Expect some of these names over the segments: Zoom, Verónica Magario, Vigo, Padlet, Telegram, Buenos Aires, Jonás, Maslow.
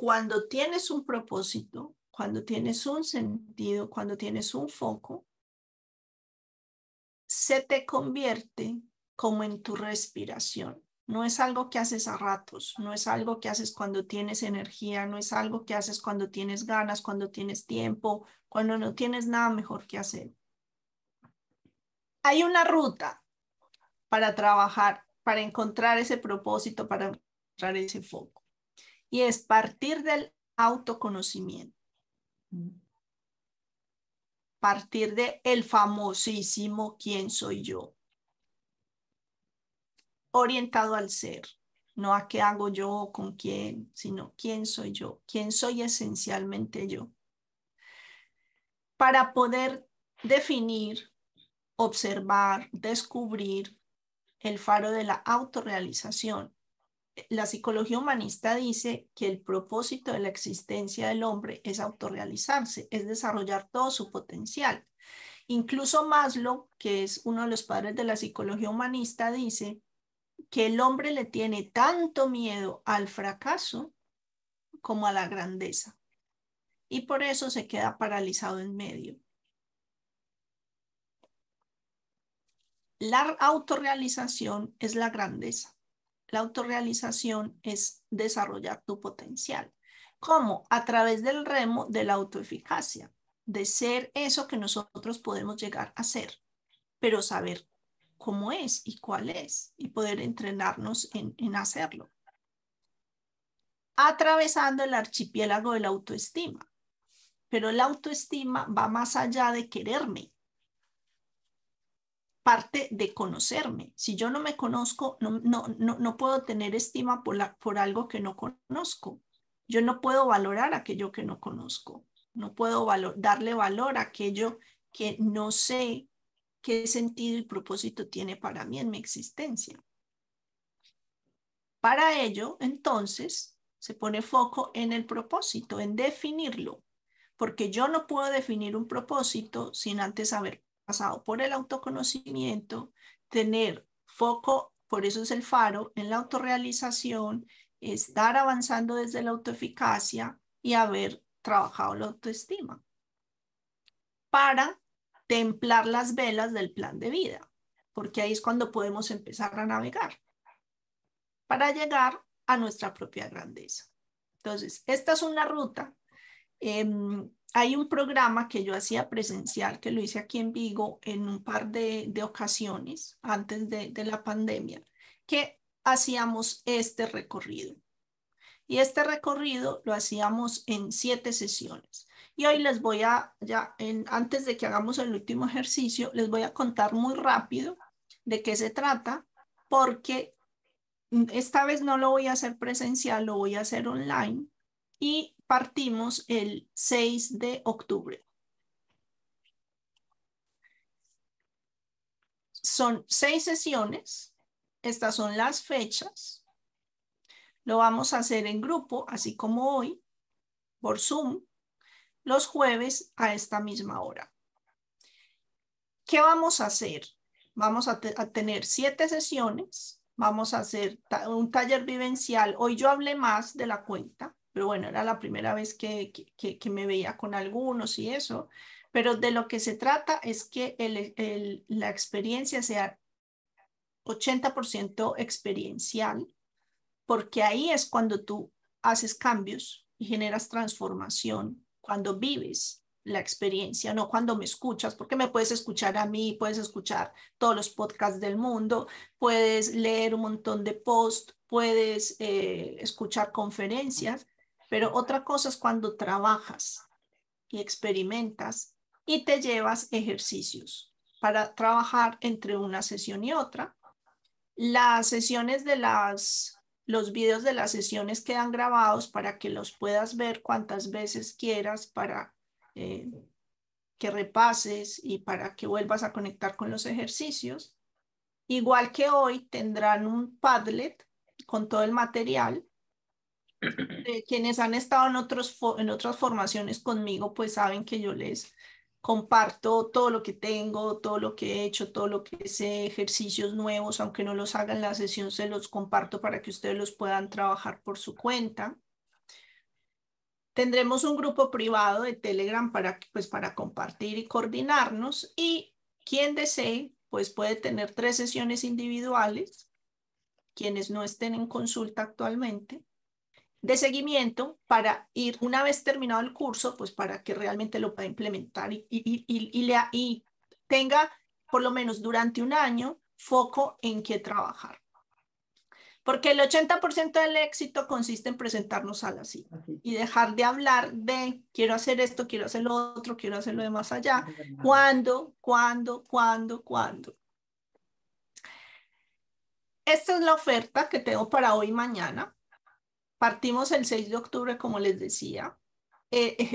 Cuando tienes un propósito, cuando tienes un sentido, cuando tienes un foco, se te convierte como en tu respiración. No es algo que haces a ratos, no es algo que haces cuando tienes energía, no es algo que haces cuando tienes ganas, cuando tienes tiempo, cuando no tienes nada mejor que hacer. Hay una ruta para trabajar, para encontrar ese propósito, para encontrar ese foco. Y es partir del autoconocimiento. Partir de el famosísimo quién soy yo. Orientado al ser. No a qué hago yo, con quién, sino quién soy yo. Quién soy esencialmente yo. Para poder definir, observar, descubrir el faro de la autorrealización. La psicología humanista dice que el propósito de la existencia del hombre es autorrealizarse, es desarrollar todo su potencial. Incluso Maslow, que es uno de los padres de la psicología humanista, dice que el hombre le tiene tanto miedo al fracaso como a la grandeza. Y por eso se queda paralizado en medio. La autorrealización es la grandeza. La autorrealización es desarrollar tu potencial. ¿Cómo? A través del remo de la autoeficacia, de ser eso que nosotros podemos llegar a ser, pero saber cómo es y cuál es, y poder entrenarnos en hacerlo. Atravesando el archipiélago de la autoestima, pero la autoestima va más allá de quererme. Parte de conocerme. Si yo no me conozco, no puedo tener estima por algo que no conozco. Yo no puedo valorar aquello que no conozco. No puedo darle valor a aquello que no sé qué sentido y propósito tiene para mí en mi existencia. Para ello, entonces, se pone foco en el propósito, en definirlo. Porque yo no puedo definir un propósito sin antes saber pasado por el autoconocimiento, tener foco, por eso es el faro, en la autorrealización, estar avanzando desde la autoeficacia y haber trabajado la autoestima para templar las velas del plan de vida, porque ahí es cuando podemos empezar a navegar para llegar a nuestra propia grandeza. Entonces, esta es una ruta. Hay un programa que yo hacía presencial, que lo hice aquí en Vigo en un par de ocasiones antes de la pandemia, que hacíamos este recorrido. Y este recorrido lo hacíamos en 7 sesiones. Y hoy les voy a, antes de que hagamos el último ejercicio, les voy a contar muy rápido de qué se trata, porque esta vez no lo voy a hacer presencial, lo voy a hacer online. Y partimos el 6 de octubre. Son 6 sesiones. Estas son las fechas. Lo vamos a hacer en grupo, así como hoy, por Zoom, los jueves a esta misma hora. ¿Qué vamos a hacer? Vamos a tener 7 sesiones. Vamos a hacer un taller vivencial. Hoy yo hablé más de la cuenta. Pero bueno, era la primera vez que me veía con algunos y eso. Pero de lo que se trata es que la experiencia sea 80% experiencial, porque ahí es cuando tú haces cambios y generas transformación, cuando vives la experiencia, no cuando me escuchas, porque me puedes escuchar a mí, puedes escuchar todos los podcasts del mundo, puedes leer un montón de posts, puedes escuchar conferencias. Pero otra cosa es cuando trabajas y experimentas y te llevas ejercicios para trabajar entre una sesión y otra. Las sesiones los videos de las sesiones quedan grabados para que los puedas ver cuantas veces quieras, para que repases y para que vuelvas a conectar con los ejercicios. Igual que hoy tendrán un Padlet con todo el material. Quienes han estado en otras formaciones conmigo, pues saben que yo les comparto todo lo que tengo, todo lo que he hecho, todo lo que sé, ejercicios nuevos, aunque no los hagan en la sesión, se los comparto para que ustedes los puedan trabajar por su cuenta. Tendremos un grupo privado de Telegram para compartir y coordinarnos, y quien desee pues puede tener 3 sesiones individuales, quienes no estén en consulta actualmente, de seguimiento para ir una vez terminado el curso, pues para que realmente lo pueda implementar y tenga por lo menos durante un año foco en qué trabajar. Porque el 80% del éxito consiste en presentarnos a la cita y dejar de hablar de quiero hacer esto, quiero hacer lo otro, quiero hacer lo de más allá. ¿Cuándo? Esta es la oferta que tengo para hoy y mañana. Partimos el 6 de octubre, como les decía.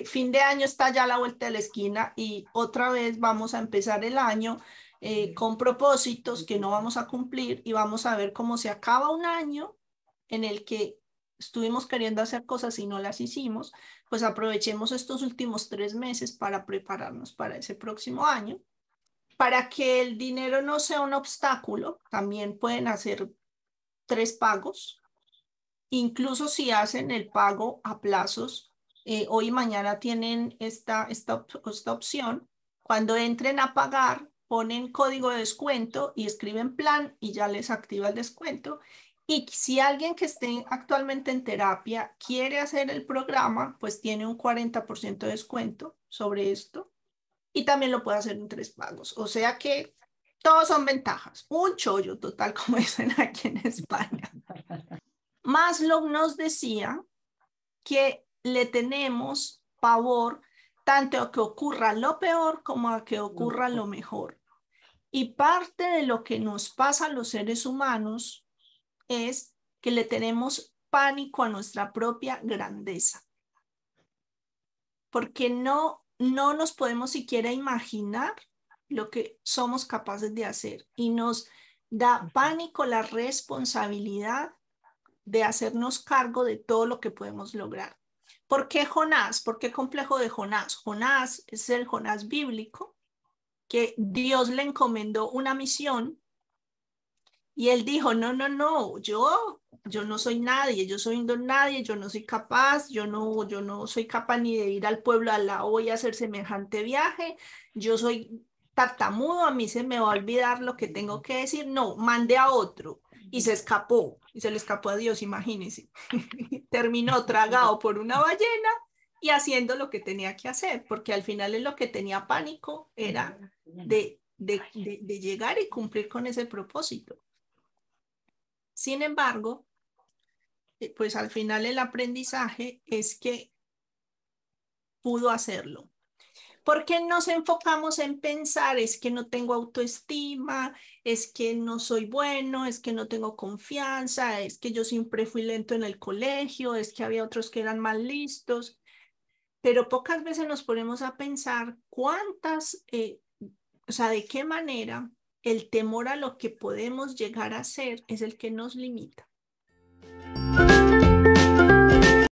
Fin de año está ya a la vuelta de la esquina y otra vez vamos a empezar el año con propósitos que no vamos a cumplir, y vamos a ver cómo se acaba un año en el que estuvimos queriendo hacer cosas y no las hicimos. Pues aprovechemos estos últimos 3 meses para prepararnos para ese próximo año, para que el dinero no sea un obstáculo. También pueden hacer 3 pagos. Incluso si hacen el pago a plazos, hoy y mañana tienen esta opción. Cuando entren a pagar, ponen código de descuento y escriben plan y ya les activa el descuento. Y si alguien que esté actualmente en terapia quiere hacer el programa, pues tiene un 40% de descuento sobre esto. Y también lo puede hacer en 3 pagos. O sea que todos son ventajas. Un chollo total, como dicen aquí en España. Maslow nos decía que le tenemos pavor tanto a que ocurra lo peor como a que ocurra lo mejor. Y parte de lo que nos pasa a los seres humanos es que le tenemos pánico a nuestra propia grandeza. Porque no nos podemos siquiera imaginar lo que somos capaces de hacer. Y nos da pánico la responsabilidad de hacernos cargo de todo lo que podemos lograr. ¿Por qué Jonás? ¿Por qué complejo de Jonás? Jonás es el Jonás bíblico, que Dios le encomendó una misión y él dijo, no, yo no soy nadie, yo soy un don nadie, yo no soy capaz, yo no soy capaz ni de ir al pueblo al lado y hacer semejante viaje, yo soy tartamudo, a mí se me va a olvidar lo que tengo que decir, no, mandé a otro. Y se escapó, y se le escapó a Dios, imagínense. Terminó tragado por una ballena y haciendo lo que tenía que hacer, porque al final es lo que tenía pánico, era de llegar y cumplir con ese propósito. Sin embargo, pues al final el aprendizaje es que pudo hacerlo. ¿Por qué nos enfocamos en pensar es que no tengo autoestima, es que no soy bueno, es que no tengo confianza, es que yo siempre fui lento en el colegio, es que había otros que eran más listos? Pero pocas veces nos ponemos a pensar de qué manera el temor a lo que podemos llegar a ser es el que nos limita.